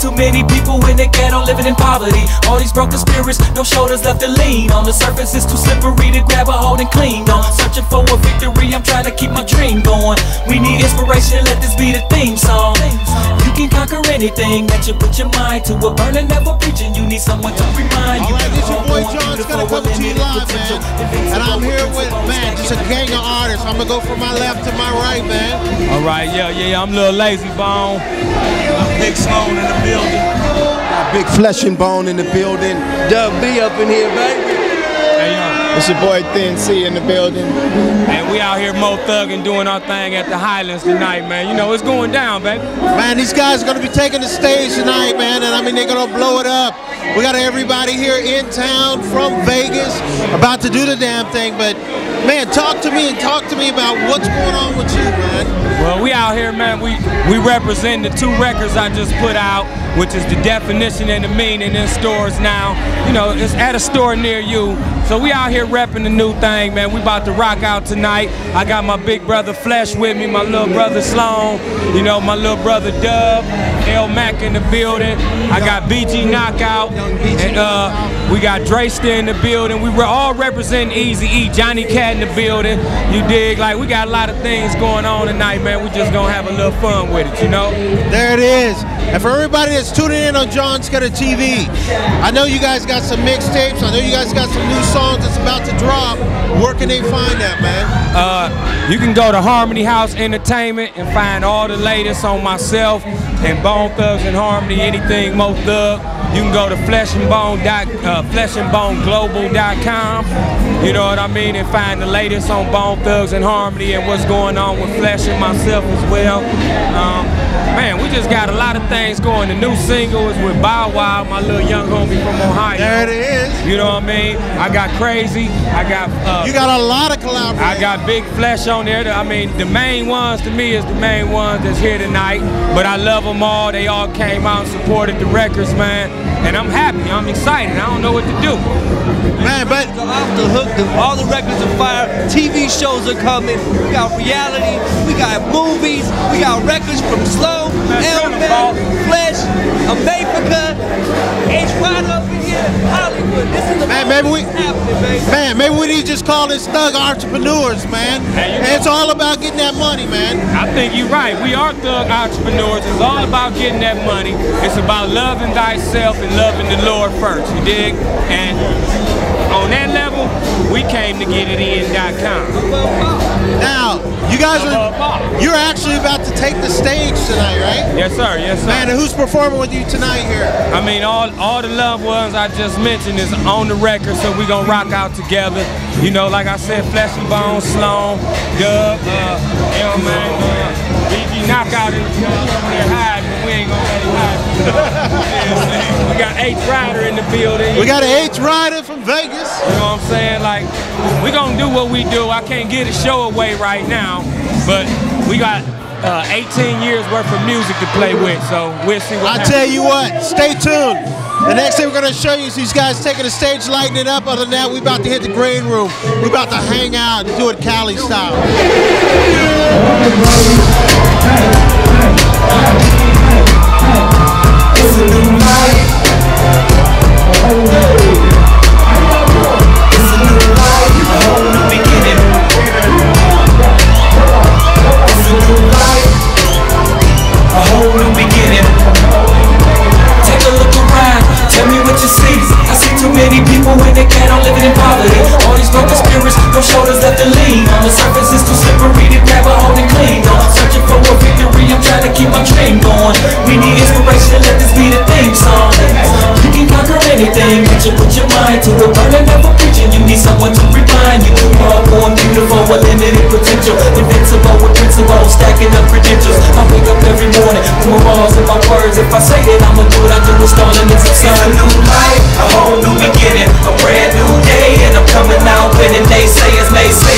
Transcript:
Too many people in the ghetto living in poverty. All these broken spirits, no shoulders left to lean on. The surface is too slippery to grab a hold and cling on. Searching for a victory, I'm trying to keep my dream going. We need inspiration, let this be the theme song. You can conquer anything that you put your mind to. A burning, never preaching, you need someone to remind you. Alright, this your boy John Scudder coming to you live, man. And I'm here with Matt, just a gang of artists. I'm gonna go from my left to my right, man. Alright, yeah, I'm Lil' Layzie Bone. I'm Big Sloane in the building. Got Big Flesh and Bone in the building. Dub B up in here, baby. Hey, yo. It's your boy Thin C in the building. And we out here Mo Thug and doing our thing at the Highlands tonight, man. You know, it's going down, baby. Man, these guys are going to be taking the stage tonight, man. And I mean, they're going to blow it up. We got everybody here in town from Vegas about to do the damn thing. But, man, talk to me about what's going on with you, man. Well, we out here, man, we represent the two records I just put out, which is The Definition and The Meaning in stores now. You know, it's at a store near you. So we out here repping the new thing, man. We about to rock out tonight. I got my big brother Flesh with me, my little brother Sloane, you know, my little brother Dub, L. Mack in the building. I got BG Knockout, and we got Dreyster in the building. We were all representing Eazy-E, Johnny Cat in the building. You dig? Like, we got a lot of things going on tonight, man. Man, we just gonna have a little fun with it, you know? There it is. And for everybody that's tuning in on John Scudder TV, I know you guys got some mixtapes. I know you guys got some new songs that's about to drop. Where can they find that, man? You can go to Harmony House Entertainment and find all the latest on myself and Bone Thugs and Harmony, anything Mo Thug. You can go to fleshandboneglobal.com, you know what I mean, and find the latest on Bone Thugs and Harmony and what's going on with Flesh and myself as well. Man, we just got a lot of things going. The new single is with Bow Wow, my little young homie from Ohio. There it is. You know what I mean? I got Crazy. I got... you got a lot of collaborations. I got Big Flesh on there. I mean, the main ones to me is the main ones that's here tonight. But I love them all. They all came out and supported the records, man. And I'm happy. I'm excited. I don't know what to do. Man, but go off the hook. All the records are fire. TV shows are coming. We got reality. We got movies. We got records from Slow, L. Mack, Flesh, America, H. Wide up in here, Hollywood. This is the man, maybe we need to just call this thug entrepreneurs, man. And it's all about getting that money, man. I think you're right. We are thug entrepreneurs. It's all about getting that money. It's about loving thyself and loving the Lord first. You dig? And on that level, we came to getitin.com. Now, you guys are, you're actually about to take the stage tonight, right? Yes, sir. Yes, sir. Man, and who's performing with you tonight here? I mean, all the loved ones I just mentioned is on the record, so we're going to rock out together. You know, like I said, Flesh and Bone, Sloane, Dub, L. Mack, BG Knockout, and we ain't going to let it hide. We got H. Rider in the building. We got an H. Rider from Vegas. You know what I'm saying? Like, we're going to do what we do. I can't get a show away right now, but we got 18 years worth of music to play with, so we'll see what happens. I tell you what, stay tuned. The next thing we're going to show you is these guys taking the stage, lighting it up. Other than that, we're about to hit the green room. We're about to hang out and do it Cali style. To the burden of a preaching, you need someone to remind you. All born beautiful, unlimited potential, invincible with principle, stacking up credentials. I wake up every morning, more balls in my words. If I say that I'ma do it, I do it, stalling it's a new life, a whole new beginning, a brand new day, and I'm coming out winning. They say it's naysayers.